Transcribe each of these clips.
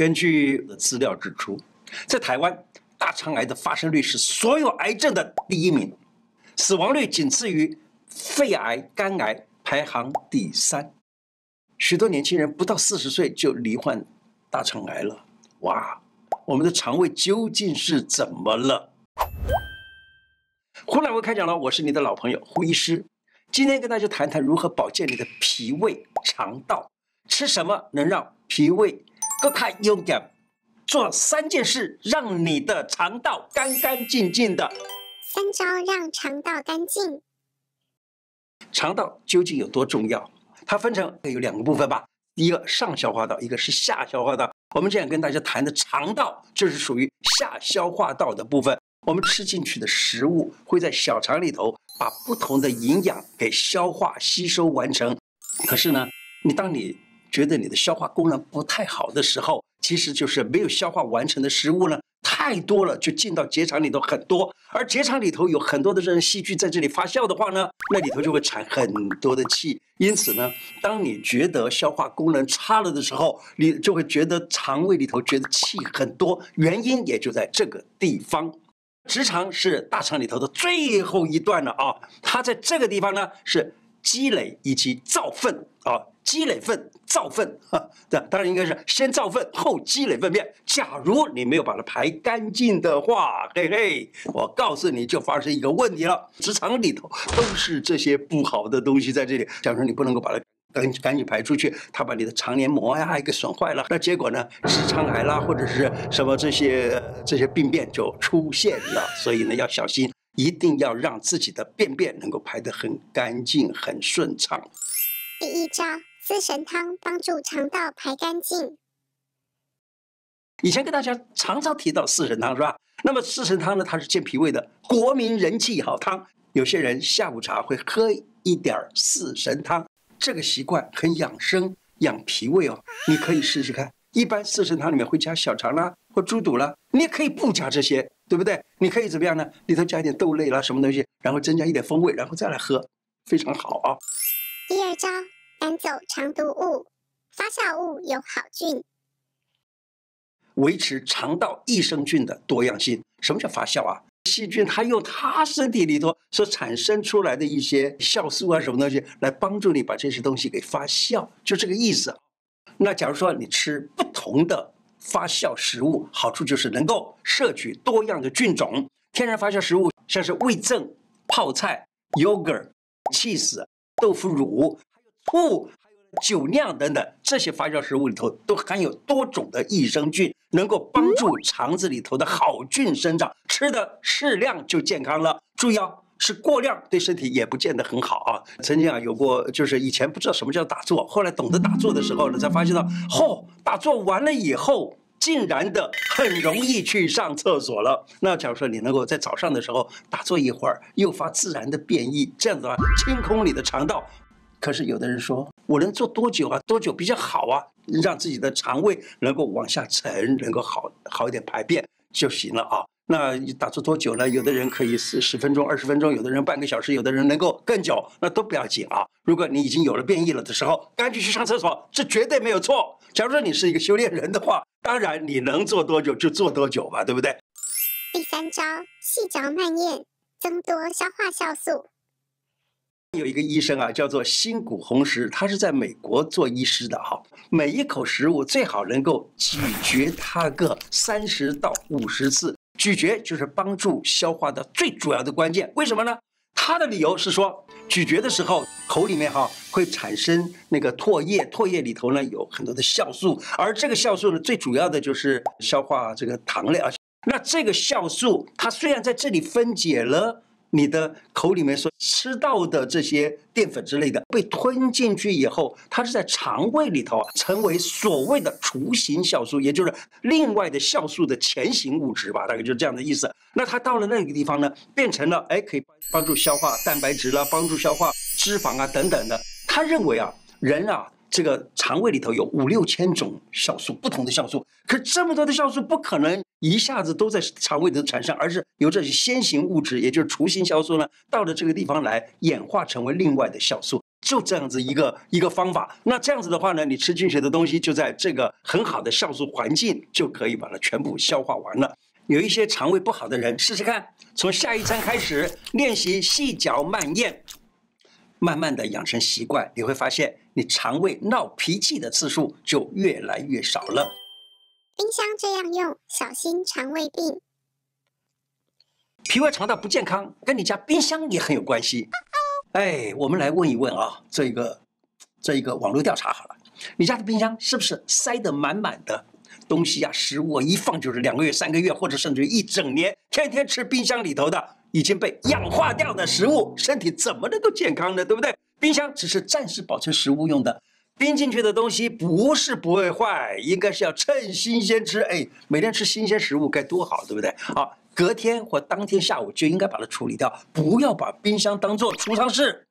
根据资料指出，在台湾，大肠癌的发生率是所有癌症的第一名，死亡率仅次于肺癌、肝癌，排行第三。许多年轻人不到40岁就罹患大肠癌了。哇，我们的肠胃究竟是怎么了？胡乃文开讲了，我是你的老朋友胡医师。今天跟大家谈谈如何保健你的脾胃、肠道，吃什么能让脾胃更加勇敢？做3件事，让你的肠道干干净净的。3招让肠道干净。肠道究竟有多重要？它分成有2个部分吧，一个上消化道，一个是下消化道。我们这样跟大家谈的肠道，就是属于下消化道的部分。我们吃进去的食物会在小肠里头把不同的营养给消化吸收完成。可是呢，当你觉得你的消化功能不太好的时候，其实就是没有消化完成的食物呢太多了，就进到结肠里头很多。而结肠里头有很多的这种细菌在这里发酵的话呢，那里头就会产很多的气。因此呢，当你觉得消化功能差了的时候，你就会觉得肠胃里头觉得气很多，原因也就在这个地方。直肠是大肠里头的最后一段了啊，它在这个地方呢是积累以及造粪啊，积累粪、造粪啊，当然应该是先造粪后积累粪便。假如你没有把它排干净的话，嘿嘿，我告诉你就发生一个问题了，直肠里头都是这些不好的东西在这里。假如你不能够把它赶紧排出去，它把你的肠黏膜呀给损坏了，那结果呢，直肠癌啦或者是什么这些病变就出现了。所以呢，要小心，一定要让自己的便便能够排得很干净、很顺畅。第1招，四神汤帮助肠道排干净。以前跟大家常常提到四神汤是吧？那么四神汤呢，它是健脾胃的国民人气好汤。有些人下午茶会喝一点四神汤。这个习惯很养生、养脾胃哦，你可以试试看。一般四神汤里面会加小肠啦，或猪肚啦，你也可以不加这些，对不对？你可以怎么样呢？里头加一点豆类啦，什么东西，然后增加一点风味，然后再来喝，非常好啊。第2招，赶走肠毒物，发酵物有好菌。维持肠道益生菌的多样性。什么叫发酵啊？细菌它用它身体里头所产生出来的一些酵素啊什么东西来帮助你把这些东西给发酵，就这个意思。那假如说你吃不同的发酵食物，好处就是能够摄取多样的菌种。天然发酵食物像是味噌、泡菜、yogurt、cheese、豆腐乳、还有醋、还有酒酿等等，这些发酵食物里头都含有多种的益生菌，能够帮助肠子里头的好菌生长。吃的适量就健康了，注意啊，吃过量对身体也不见得很好啊。曾经啊有过，就是以前不知道什么叫打坐，后来懂得打坐的时候呢，才发现到，打坐完了以后，竟然的很容易去上厕所了。那假如说你能够在早上的时候打坐一会儿，诱发自然的便意，这样子啊，清空你的肠道。可是有的人说，我能做多久啊？多久比较好啊？让自己的肠胃能够往下沉，能够好一点排便就行了啊。那打坐多久呢？有的人可以10分钟、20分钟，有的人半个小时，有的人能够更久，那都不要紧啊。如果你已经有了便意了的时候，赶紧去上厕所，这绝对没有错。假如说你是一个修炼人的话，当然你能做多久就做多久吧，对不对？第3招，细嚼慢咽，增多消化酵素。有一个医生啊，叫做新谷弘实，他是在美国做医师的哈。每一口食物最好能够咀嚼它个30到50次，咀嚼就是帮助消化的最主要的关键。为什么呢？他的理由是说，咀嚼的时候口里面会产生那个唾液，唾液里头呢有很多的酵素，而这个酵素呢最主要的就是消化这个糖类啊。那这个酵素它虽然在这里分解了。你的口里面所吃到的这些淀粉之类的被吞进去以后，它是在肠胃里头成为所谓的雏形酵素，也就是另外的酵素的前行物质吧，大概就是这样的意思。那它到了那个地方呢，变成了可以帮助消化蛋白质啦，帮助消化脂肪啊等等的。他认为啊，人啊这个肠胃里头有5、6千种酵素，不同的酵素，可这么多的酵素不可能一下子都在肠胃里头产生，而是由这些先行物质，也就是雏形酵素呢，到了这个地方来演化成为另外的酵素。就这样子一个方法。那这样子的话呢，你吃菌学的东西就在这个很好的酵素环境就可以把它全部消化完了。有一些肠胃不好的人，试试看，从下一餐开始练习细嚼慢咽。 慢慢的养成习惯，你会发现你肠胃闹脾气的次数就越来越少了。冰箱这样用，小心肠胃病。脾胃肠道不健康，跟你家冰箱也很有关系。哎，我们来问一问啊，这一个网络调查好了，你家的冰箱是不是塞得满满的？ 东西啊，食物啊，一放就是2个月、3个月，或者甚至一整年，天天吃冰箱里头的已经被氧化掉的食物，身体怎么能够健康呢？对不对？冰箱只是暂时保存食物用的，冰进去的东西不是不会坏，应该是要趁新鲜吃。哎，每天吃新鲜食物该多好，对不对？啊，隔天或当天下午就应该把它处理掉，不要把冰箱当做储藏室。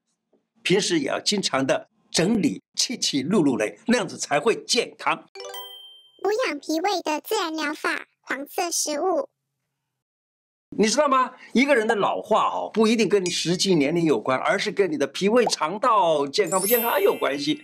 平时也要经常的整理，起起落落，那样子才会健康。 补养脾胃的自然疗法：黄色食物。你知道吗？一个人的老化哦，不一定跟你实际年龄有关，而是跟你的脾胃肠道健康不健康有关系。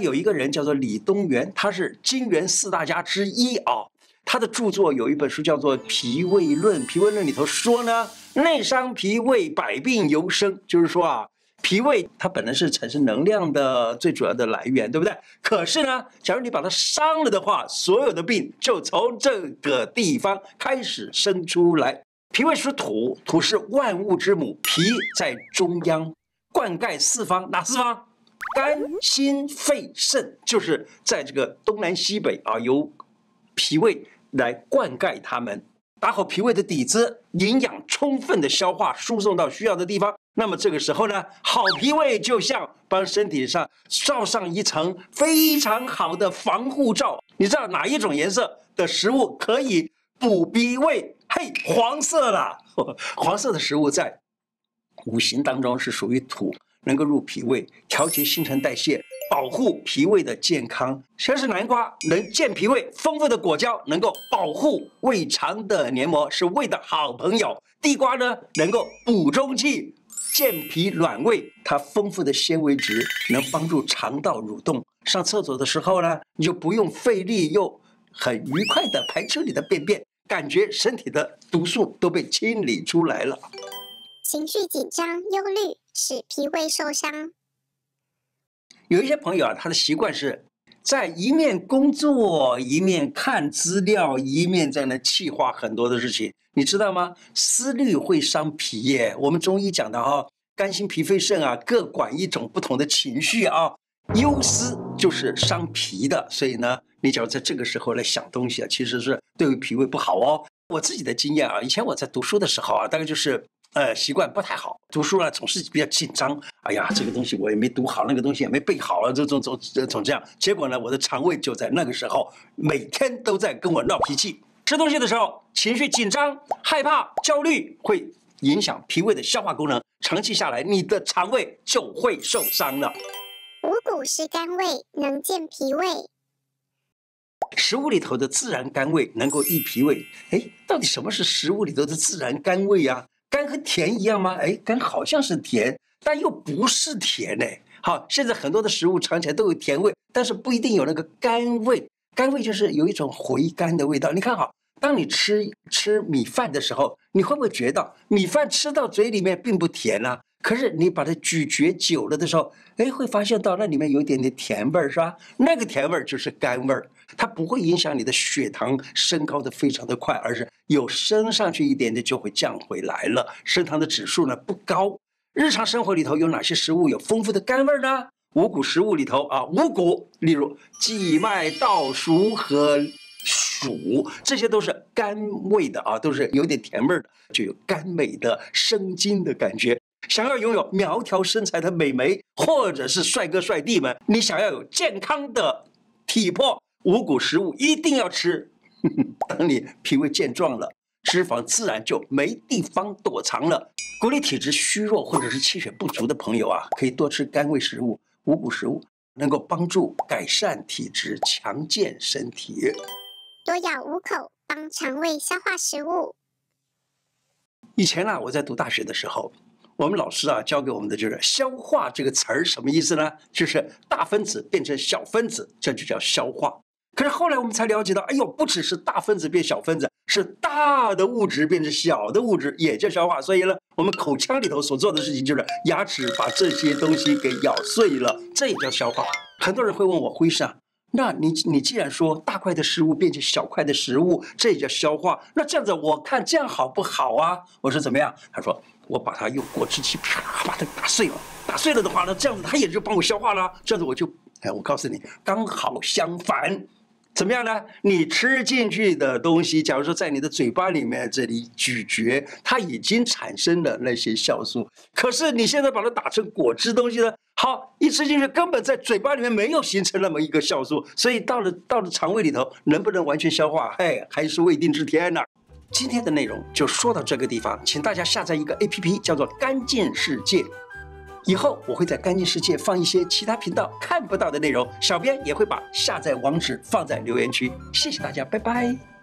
有一个人叫做李东垣，他是金元4大家之一哦。他的著作有一本书叫做《脾胃论》，《脾胃论》里头说呢，内伤脾胃，百病由生，就是说啊。 脾胃它本来是产生能量的最主要的来源，对不对？可是呢，假如你把它伤了的话，所有的病就从这个地方开始生出来。脾胃属土，土是万物之母，脾在中央，灌溉四方，哪四方？肝、心、肺、肾，就是在这个东南西北啊，由脾胃来灌溉它们。 打好脾胃的底子，营养充分的消化输送到需要的地方。那么这个时候呢，好脾胃就像帮身体上罩上一层非常好的防护罩。你知道哪一种颜色的食物可以补脾胃？嘿，黄色啦！黄色的食物在五行当中是属于土，能够入脾胃，调节新陈代谢。 保护脾胃的健康，先是南瓜能健脾胃，丰富的果胶能够保护胃肠的黏膜，是胃的好朋友。地瓜呢，能够补中气、健脾软胃，它丰富的纤维质能帮助肠道蠕动。上厕所的时候呢，你就不用费力又很愉快地排出你的便便，感觉身体的毒素都被清理出来了。情绪紧张、忧虑使脾胃受伤。 有一些朋友啊，他的习惯是在一面工作，一面看资料，一面在那计划很多的事情，你知道吗？思虑会伤脾耶。我们中医讲的哈，肝心脾肺肾啊，各管一种不同的情绪啊。忧思就是伤脾的，所以呢，你只要在这个时候来想东西啊，其实是对于脾胃不好哦。我自己的经验啊，以前我在读书的时候啊，大概就是。 习惯不太好，读书呢总是比较紧张。哎呀，这个东西我也没读好，那个东西也没背好了，总这样。结果呢，我的肠胃就在那个时候每天都在跟我闹脾气。吃东西的时候情绪紧张、害怕、焦虑，会影响脾胃的消化功能。长期下来，你的肠胃就会受伤了。五谷是甘味，能健脾胃。食物里头的自然甘味能够益脾胃。哎，到底什么是食物里头的自然甘味啊？ 甘和甜一样吗？哎，甘好像是甜，但又不是甜嘞。好，现在很多的食物尝起来都有甜味，但是不一定有那个甘味。甘味就是有一种回甘的味道。你看哈，当你吃米饭的时候，你会不会觉得米饭吃到嘴里面并不甜啊？可是你把它咀嚼久了的时候，哎，会发现到那里面有一点点甜味儿，是吧？那个甜味儿就是甘味儿，它不会影响你的血糖升高的非常的快，而是。 有升上去一点点就会降回来了，升糖的指数呢不高。日常生活里头有哪些食物有丰富的甘味呢？五谷食物里头啊，五谷，例如薊麦、稻、黍和黍，这些都是甘味的啊，都是有点甜味的，就有甘美的生津的感觉。想要拥有苗条身材的美眉，或者是帅哥帅弟们，你想要有健康的体魄，五谷食物一定要吃。 当你脾胃健壮了，脂肪自然就没地方躲藏了。鼓励体质虚弱或者是气血不足的朋友啊，可以多吃甘味食物、五谷食物，能够帮助改善体质、强健身体。多咬5口，帮肠胃消化食物。以前呢，我在读大学的时候，我们老师啊教给我们的就是消化这个词儿什么意思呢？就是大分子变成小分子，这就叫消化。可是后来我们才了解到，哎呦，不只是大分子变小分子，是大的物质变成小的物质也叫消化。所以呢，我们口腔里头所做的事情就是牙齿把这些东西给咬碎了，这也叫消化。很多人会问我，辉士啊，那你既然说大块的食物变成小块的食物，这也叫消化，那这样子我看这样好不好啊？我说怎么样？他说我把它用果汁机啪把它打碎了，打碎了的话呢，这样子它也就帮我消化了。这样子我就，哎，我告诉你，刚好相反。怎么样呢？你吃进去的东西，假如说在你的嘴巴里面这里咀嚼，它已经产生了那些酵素。可是你现在把它打成果汁东西呢，好，一吃进去根本在嘴巴里面没有形成那么一个酵素，所以到了肠胃里头，能不能完全消化，嘿，还是未定之天呢。今天的内容就说到这个地方，请大家下载一个 APP， 叫做干净世界。以后我会在干净世界放一些其他频道看不到的内容，小编也会把下载网址放在留言区。谢谢大家，拜拜。